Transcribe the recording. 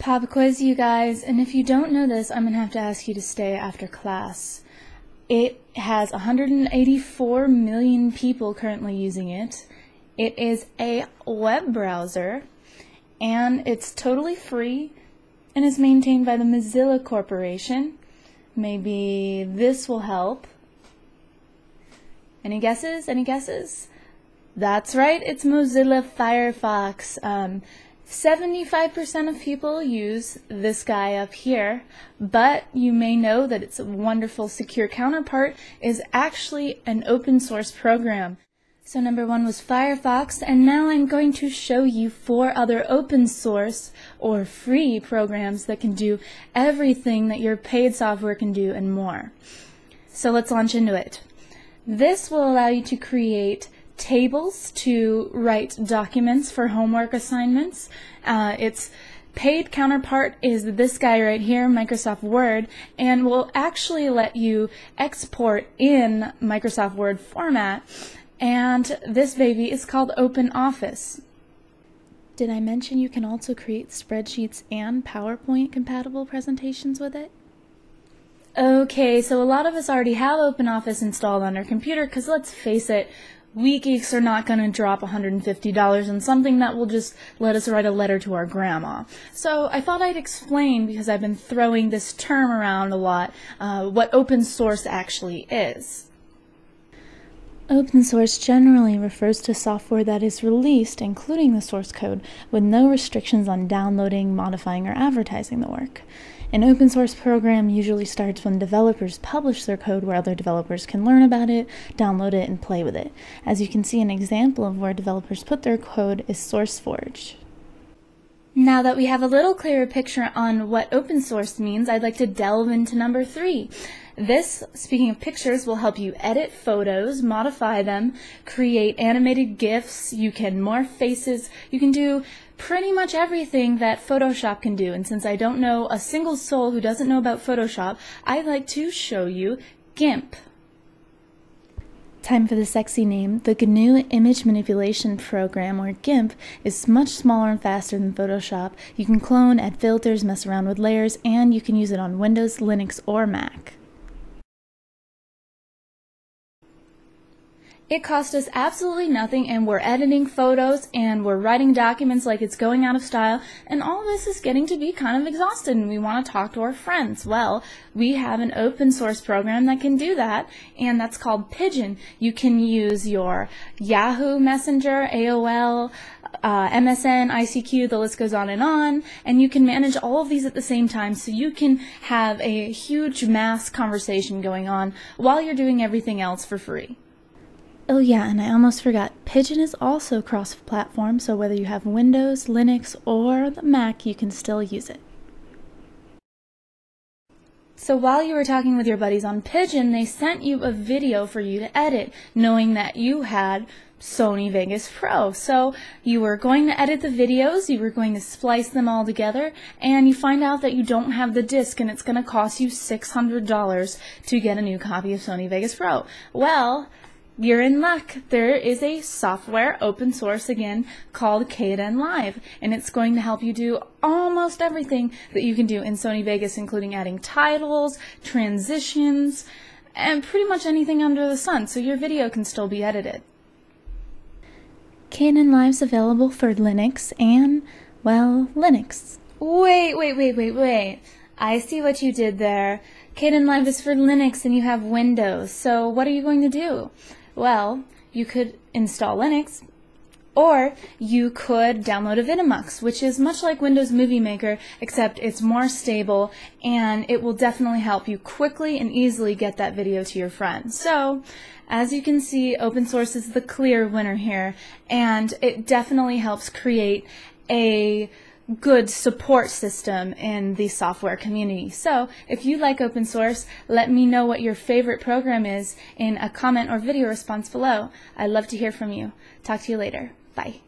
Pop quiz, you guys, and if you don't know this, I'm gonna have to ask you to stay after class. It has 184 million people currently using it. It is a web browser, and it's totally free, and is maintained by the Mozilla Corporation. Maybe this will help. Any guesses? Any guesses? That's right, it's Mozilla Firefox. 75% of people use this guy up here, but you may know that its wonderful secure counterpart is actually an open source program. So number 1 was Firefox, and now I'm going to show you 4 other open source or free programs that can do everything that your paid software can do and more. So let's launch into it. This will allow you to create tables to write documents for homework assignments. Its paid counterpart is this guy right here, Microsoft Word, and will actually let you export in Microsoft Word format. And this baby is called OpenOffice. Did I mention you can also create spreadsheets and PowerPoint compatible presentations with it? Okay, so a lot of us already have OpenOffice installed on our computer because, let's face it, we geeks are not going to drop $150 on something that will just let us write a letter to our grandma. So I thought I'd explain, because I've been throwing this term around a lot, what open source actually is. Open source generally refers to software that is released, including the source code, with no restrictions on downloading, modifying, or advertising the work. An open source program usually starts when developers publish their code where other developers can learn about it, download it, and play with it. As you can see, an example of where developers put their code is SourceForge. Now that we have a little clearer picture on what open source means, I'd like to delve into number 3. This, speaking of pictures, will help you edit photos, modify them, create animated GIFs, you can morph faces, you can do pretty much everything that Photoshop can do. And since I don't know a single soul who doesn't know about Photoshop, I'd like to show you GIMP. Time for the sexy name. The GNU Image Manipulation Program, or GIMP, is much smaller and faster than Photoshop. You can clone, add filters, mess around with layers, and you can use it on Windows, Linux, or Mac. It cost us absolutely nothing, and we're editing photos, and we're writing documents like it's going out of style, and all this is getting to be kind of exhausted, and we want to talk to our friends. Well, we have an open source program that can do that, and that's called Pidgin. You can use your Yahoo Messenger, AOL, MSN, ICQ, the list goes on, and you can manage all of these at the same time, so you can have a huge mass conversation going on while you're doing everything else for free. Oh yeah, and I almost forgot, Pidgin is also cross-platform, so whether you have Windows, Linux, or the Mac, you can still use it. So while you were talking with your buddies on Pidgin, they sent you a video for you to edit, knowing that you had Sony Vegas Pro. So you were going to edit the videos, you were going to splice them all together, and you find out that you don't have the disc, and it's going to cost you $600 to get a new copy of Sony Vegas Pro. Well, you're in luck. There is a software, open source again, called Kdenlive, and it's going to help you do almost everything that you can do in Sony Vegas, including adding titles, transitions, and pretty much anything under the sun, so your video can still be edited. Kdenlive's available for Linux and, well, Linux. Wait. I see what you did there. Kdenlive is for Linux and you have Windows, so what are you going to do? Well, you could install Linux, or you could download Avidemux, which is much like Windows Movie Maker, except it's more stable, and it will definitely help you quickly and easily get that video to your friends. So, as you can see, open source is the clear winner here, and it definitely helps create a good support system in the software community. So if you like open source, let me know what your favorite program is in a comment or video response below. I'd love to hear from you. Talk to you later. Bye.